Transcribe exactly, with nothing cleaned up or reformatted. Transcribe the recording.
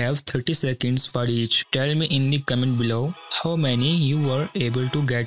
have thirty seconds for each. Tell me in the comment below how many you were able to get.